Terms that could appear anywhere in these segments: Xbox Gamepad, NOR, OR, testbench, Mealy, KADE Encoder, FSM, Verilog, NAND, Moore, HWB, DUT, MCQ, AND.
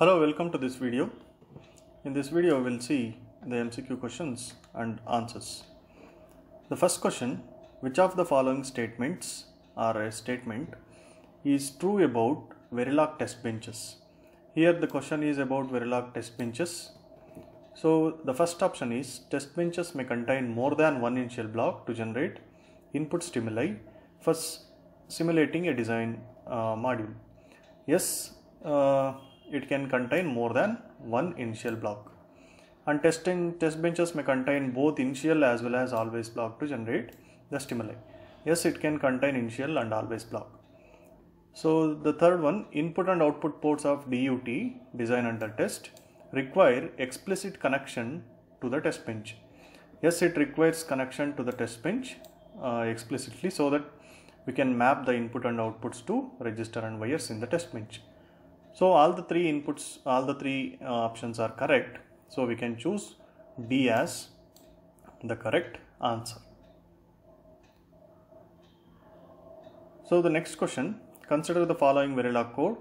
Hello, welcome to this video. In this video we will see the MCQ questions and answers. The first question, which of the following statements or a statement is true about Verilog test benches? Here the question is about Verilog test benches. So the first option is test benches may contain more than one initial block to generate input stimuli for simulating a design module. Yes, it can contain more than one initial block, and test benches may contain both initial as well as always block to generate the stimuli. Yes, it can contain initial and always block. So the third one, input and output ports of DUT, design under test, require explicit connection to the test bench. Yes, it requires connection to the test bench explicitly, so that we can map the input and outputs to register and wires in the test bench. So all the three inputs, all the three options are correct. So we can choose D as the correct answer. So the next question, consider the following Verilog code.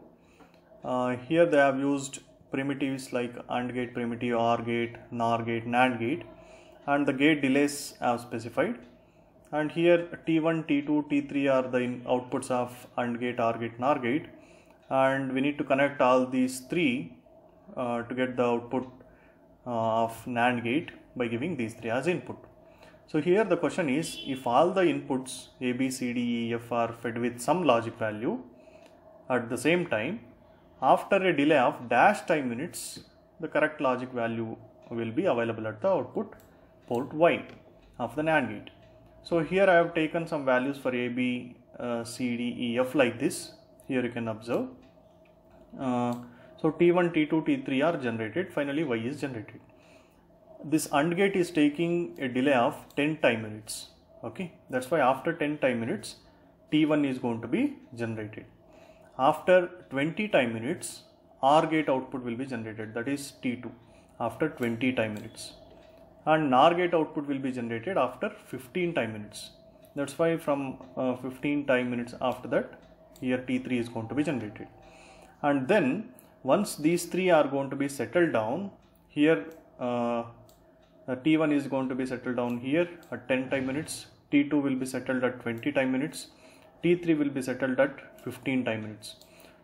Here they have used primitives like AND gate primitive, OR gate, NOR gate, NAND gate, and the gate delays have specified. And here T1, T2, T3 are the outputs of AND gate, OR gate, NOR gate. And we need to connect all these three to get the output of NAND gate by giving these three as input. So here the question is, if all the inputs A, B, C, D, E, F are fed with some logic value at the same time, after a delay of dash time units, the correct logic value will be available at the output port Y of the NAND gate. So here I have taken some values for A, B, C, D, E, F like this. Here you can observe. So T1, T2, T3 are generated. Finally, Y is generated. This AND gate is taking a delay of 10 time units. Okay, that's why after 10 time units, T1 is going to be generated. After 20 time units, OR gate output will be generated. That is T2 after 20 time units. And NOR gate output will be generated after 15 time units. That's why from 15 time minutes after that, here T3 is going to be generated. And then once these three are going to be settled down, here T1 is going to be settled down here at 10 time minutes, T2 will be settled at 20 time minutes, T3 will be settled at 15 time minutes.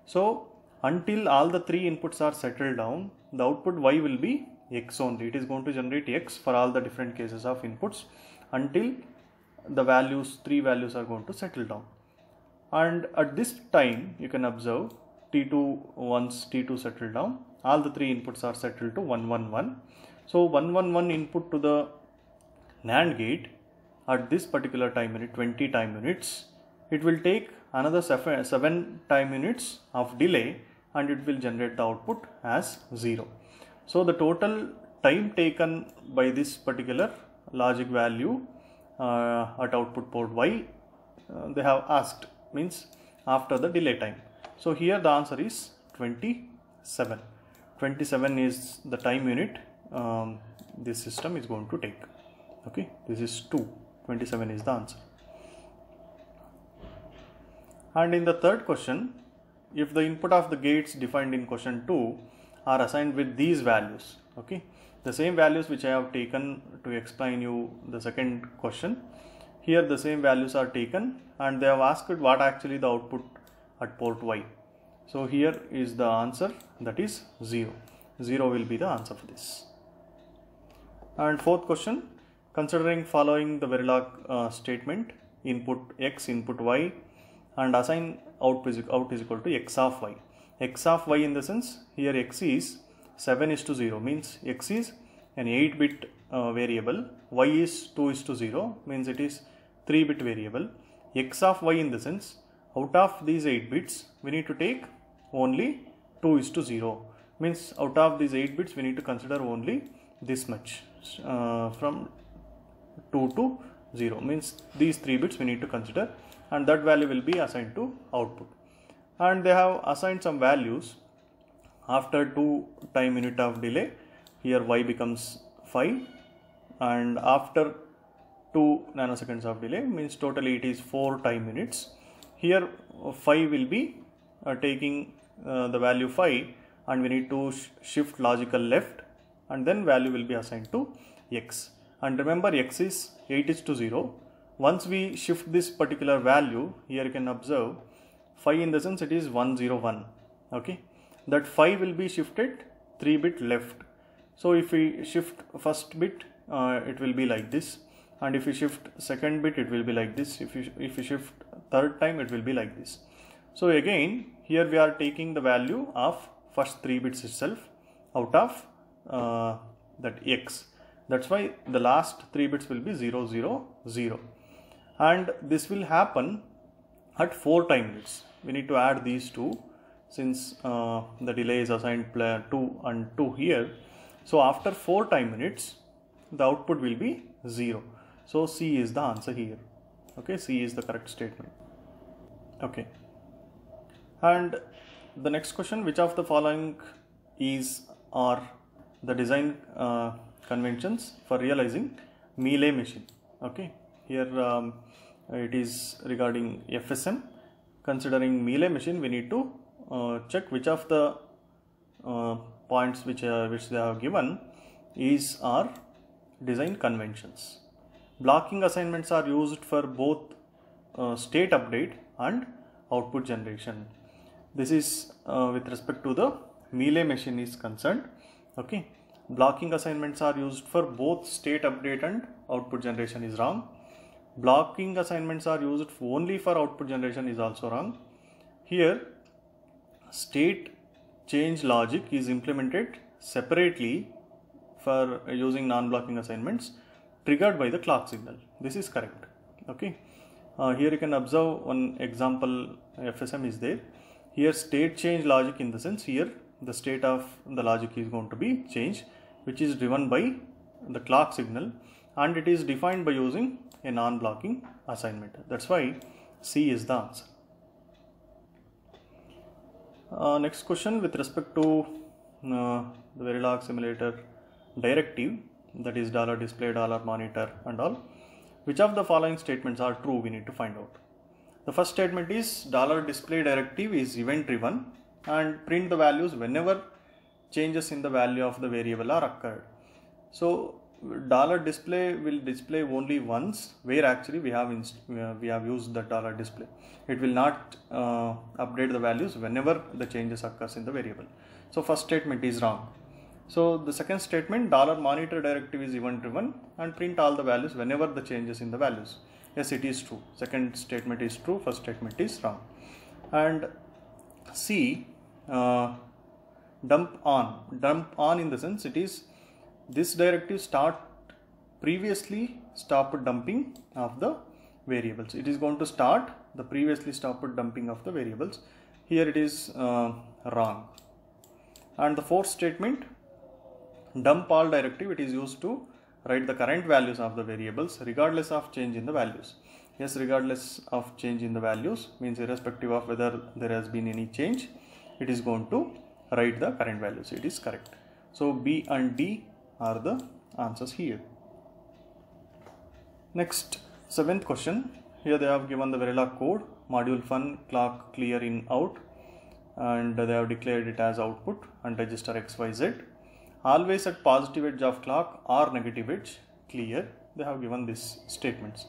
So until all the three inputs are settled down, the output Y will be X only. It is going to generate X for all the different cases of inputs until the values, three values are going to settle down. And at this time, you can observe T2, once T2 settled down, all the three inputs are settled to 111. So 111 input to the NAND gate at this particular time unit, 20 time units, it will take another 7 time units of delay and it will generate the output as 0. So the total time taken by this particular logic value at output port Y, they have asked, means after the delay time. So here the answer is 27. 27 is the time unit this system is going to take. Okay, this is 2. 27 is the answer. And in the third question, if the input of the gates defined in question 2 are assigned with these values, okay, the same values which I have taken to explain you the second question, here the same values are taken and they have asked what actually the output at port Y. So here is the answer, that is 0. 0 will be the answer for this. And fourth question, considering following the Verilog statement, input X, input Y, and assign out is equal to X of Y. X of Y in the sense, here X is 7:0, means X is an 8-bit variable, Y is 2:0, means it is 3-bit variable. X of Y in the sense, out of these 8 bits we need to take only 2:0, means out of these 8 bits we need to consider only this much, from 2 to 0, means these 3 bits we need to consider, and that value will be assigned to output. And they have assigned some values after 2 time unit of delay. Here Y becomes 5, and after 2 nanoseconds of delay, means totally it is 4 time units. Here 5 will be taking the value 5 and we need to shift logical left, and then value will be assigned to x. And remember, x is 8 is to 0. Once we shift this particular value, here you can observe 5, in the sense it is 101. Okay, that 5 will be shifted 3 bit left. So if we shift first bit, it will be like this, and if you shift second bit, it will be like this. If you shift third time, it will be like this. So again, here we are taking the value of first 3 bits itself out of that x. That's why the last 3 bits will be 000, and this will happen at 4 time bits. We need to add these two, since the delay is assigned player 2 and 2 here. So after 4 time minutes, the output will be 0. So C is the answer here. Okay, C is the correct statement. Okay. And the next question, which of the following is or the design conventions for realizing Mealy machine? Okay, here it is regarding FSM. Considering Mealy machine, we need to check which of the points which they have given is our design conventions. Blocking assignments are used for both state update and output generation. This is with respect to the Mealy machine is concerned. Okay, blocking assignments are used for both state update and output generation is wrong. Blocking assignments are used only for output generation is also wrong. Here, state change logic is implemented separately for using non-blocking assignments triggered by the clock signal. This is correct. Okay, here you can observe one example FSM is there. Here state change logic, in the sense here the state of the logic is going to be changed, which is driven by the clock signal, and it is defined by using a non-blocking assignment. That's why C is the answer. Next question, with respect to the Verilog simulator directive, that is $display, $monitor and all, which of the following statements are true? We need to find out. The first statement is $display directive is event driven and print the values whenever changes in the value of the variable are occurred. So $display will display only once, where actually we have used the $display. It will not update the values whenever the changes occurs in the variable. So first statement is wrong. So the second statement, $monitor directive is event driven and print all the values whenever the changes in the values. Yes, it is true. Second statement is true, first statement is wrong. And C, dump on, in the sense it is this directive start previously stopped dumping of the variables. It is going to start the previously stopped dumping of the variables. Here it is wrong. And the fourth statement, dump all directive, it is used to write the current values of the variables regardless of change in the values. Yes, regardless of change in the values means irrespective of whether there has been any change, it is going to write the current values. It is correct. So B and D are the answers here. Next, 7th question. Here they have given the Verilog code, module fun, clock clear in out, and they have declared it as output and register XYZ. Always at positive edge of clock or negative edge, clear. They have given these statements.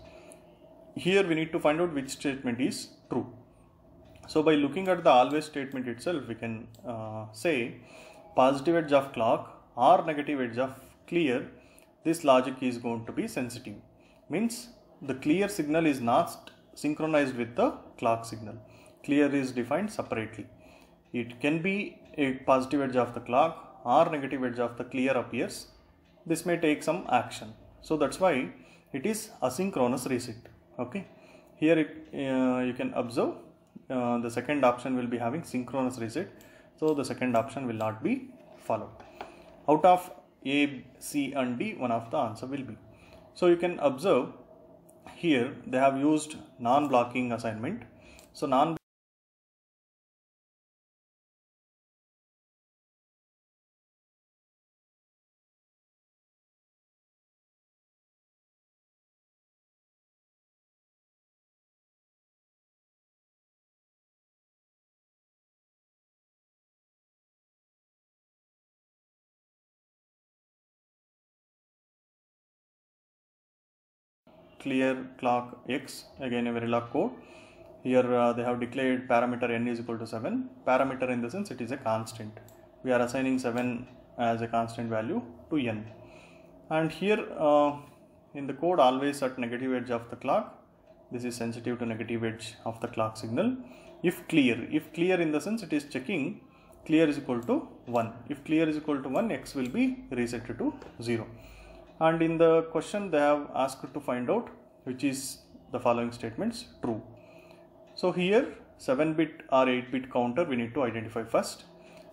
Here we need to find out which statement is true. So by looking at the always statement itself, we can say positive edge of clock or negative edge of clear, this logic is going to be sensitive. Means the clear signal is not synchronized with the clock signal. Clear is defined separately. It can be a positive edge of the clock or negative edge of the clear appears, this may take some action. So that's why it is asynchronous reset. Okay, here you can observe the second option will be having synchronous reset, so the second option will not be followed. Out of A, C and D, one of the answer will be. So you can observe here they have used non-blocking assignment. So clear clock X, again a Verilog code. Here they have declared parameter n is equal to 7. Parameter in the sense it is a constant. We are assigning 7 as a constant value to n. And here in the code, always at negative edge of the clock, this is sensitive to negative edge of the clock signal. If clear in the sense it is checking clear is equal to 1. If clear is equal to 1, X will be reset to 0. And in the question they have asked to find out which is the following statements true. So here 7-bit or 8-bit counter we need to identify first.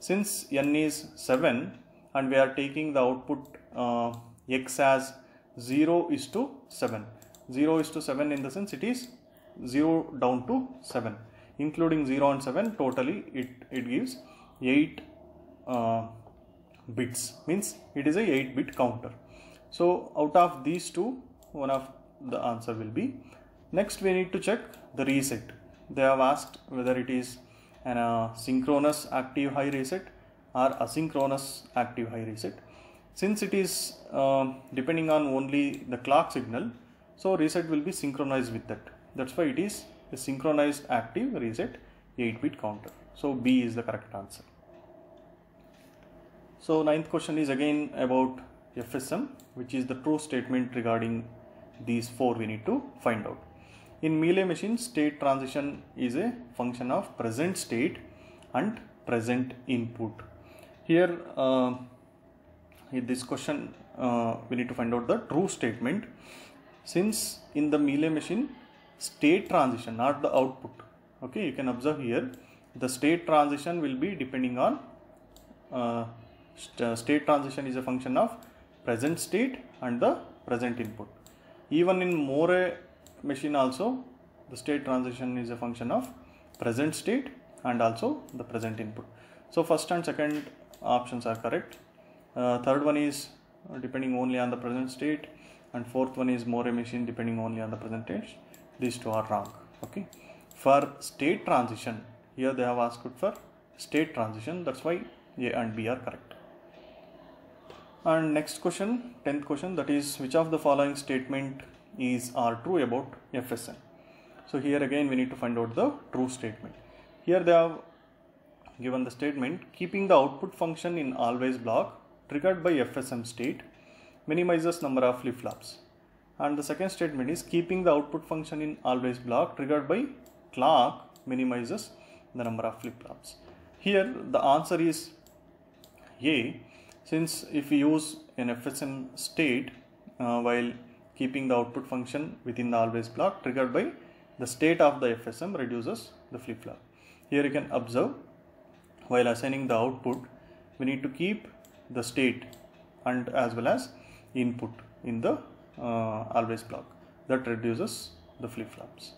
Since n is 7 and we are taking the output X as 0:7. 0:7 in the sense it is 0 down to 7. Including 0 and 7 totally it gives 8 bits, means it is a 8-bit counter. So out of these two, one of the answer will be. Next we need to check the reset. They have asked whether it is an synchronous active high reset or asynchronous active high reset. Since it is depending on only the clock signal, so reset will be synchronized with that. That's why it is a synchronized active reset 8-bit counter. So B is the correct answer. So ninth question is again about FSM, which is the true statement regarding these four we need to find out. In Mealy machine, state transition is a function of present state and present input. Here in this question we need to find out the true statement. Since in the Mealy machine state transition, not the output, okay, you can observe here the state transition will be depending on state transition is a function of present state and the present input. Even in Moore machine also the state transition is a function of present state and also the present input. So first and second options are correct. Third one is depending only on the present state and fourth one is Moore machine depending only on the present state. These two are wrong. Okay, for state transition here they have asked for state transition, that's why A and B are correct. And next question, 10th question, that is which of the following statement is or true about FSM. So here again we need to find out the true statement. Here they have given the statement keeping the output function in always block triggered by FSM state minimizes number of flip-flops. And the second statement is keeping the output function in always block triggered by clock minimizes the number of flip-flops. Here the answer is A. Since if we use an FSM state while keeping the output function within the always block triggered by the state of the FSM reduces the flip-flop. Here you can observe while assigning the output we need to keep the state and as well as input in the always block, that reduces the flip-flops.